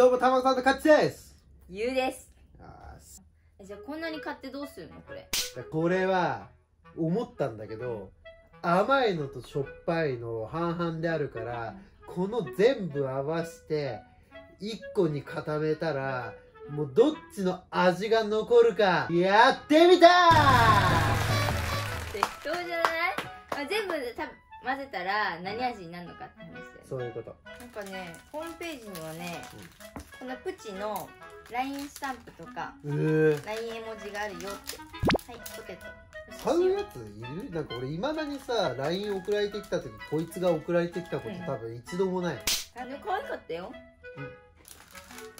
どうも、たまごさんとカッチです。ゆうです。じゃあこんなに買ってどうするのこれ。これは思ったんだけど、甘いのとしょっぱいの半々であるから、この全部合わせて1個に固めたら、もうどっちの味が残るかやってみたー。適当じゃない？まあ、全部混ぜたら何味になるのかって話だよね。そういうこと。なんかね、ホームページにはね、このプチのLINE スタンプとか LINE 絵文字があるよって。はい、ポテト。買うやついる？なんか俺いまだにさ、 LINE 送られてきた時、こいつが送られてきたこと多分一度もない。でも可愛かったよ。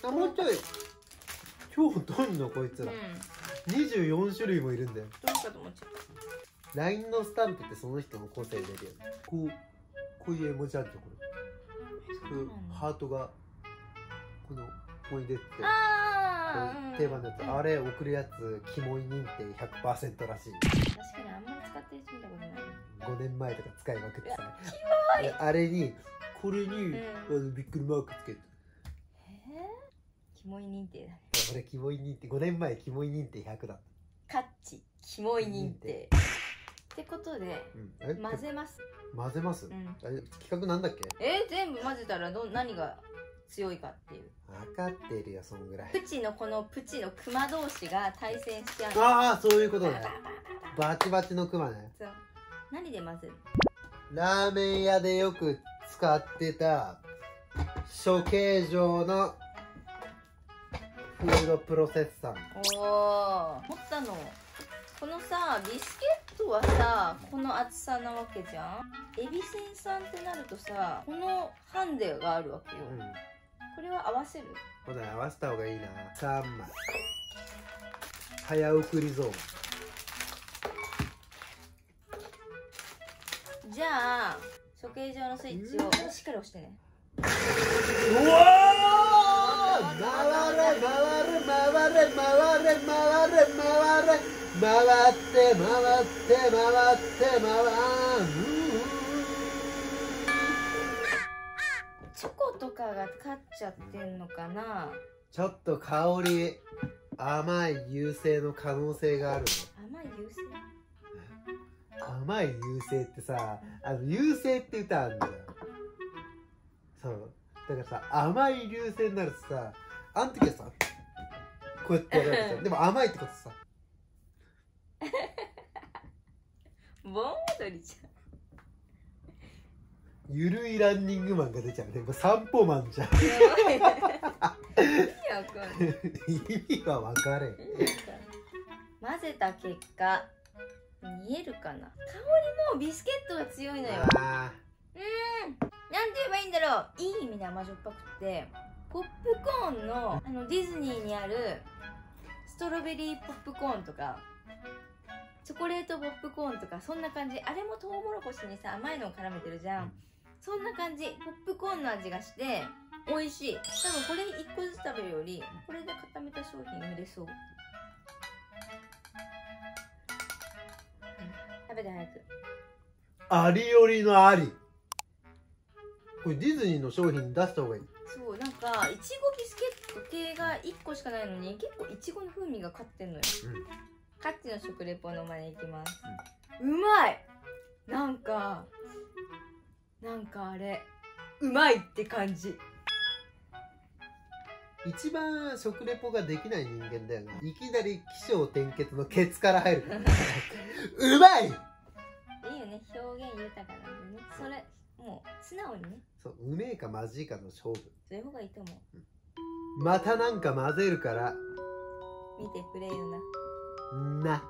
うん、もうちょい今日どんのこいつら、24種類もいるんだよ。どうかと思っちゃった。 LINE のスタンプってその人の個性出るよね。こういう絵文字あるじゃん。これハートがこのここに出て定番だと、あれ送るやつキモい認定 100% らしい。確かにあんまり使ってる人見たことない。5年前とか使いまくってさ、あれにこれにびっくりマークつけて、キモい認定だね。俺キモい認定5年前キモい認定100だ。カッチキモい認定ってことで混ぜます。混ぜます。企画なんだっけ？全部混ぜたら何が強いかっていう。分かってるよ、そのぐらい。プチのこのプチのクマ同士が対戦しちゃう。ああ、そういうことね。バチバチのクマね。そう。何で混ぜる？ラーメン屋でよく使ってた処刑場のフードプロセッサー。持ったの。このさ、ビスケットはさ、この厚さなわけじゃん。エビせんさんってなるとさ、このハンデがあるわけよ。これは合わせる？これ合わせた方がいいな。3枚早送りゾーン。じゃあ処刑場のスイッチをしっかり押してね。うわー、回れ回れ回れ回れ回れ回れ回って回って回って回る。とかが勝っちゃってんのかな。ちょっと香り甘い優勢の可能性があるの。甘い優勢？甘い優勢ってさ、優勢って歌あるんだよ。そうだからさ、甘い優勢になるとさ、あん時はさこうやってやるんさでも甘いってことさ盆踊りじゃん。ゆるいランニングマンが出ちゃうね。散歩マンじゃん。意味は分かれん。混ぜた結果見えるかな。香りもビスケットが強いのよ。なんて言えばいいんだろう。いい意味で甘じょっぱくて、ポップコーンのディズニーにあるストロベリーポップコーンとかチョコレートポップコーンとか、そんな感じ。あれもトウモロコシにさ、甘いのを絡めてるじゃん。そんな感じ。ポップコーンの味がして美味しい。多分これ1個ずつ食べるより、これで固めた商品売れそう。食べて早く。ありよりのあり。これディズニーの商品出した方がいい。そう、なんかいちごビスケット系が1個しかないのに、結構いちごの風味が勝ってんのよ。カッチの食レポの真似いきます。うまい。なんかあれうまいって感じ。一番食レポができない人間だよね。いきなり起承転結のケツから入るうまい。いいよね、表現豊かなんでね。それもう素直にね。そう、うめえかまじいかの勝負。そういう方がいいと思う。またなんか混ぜるから見てくれよな。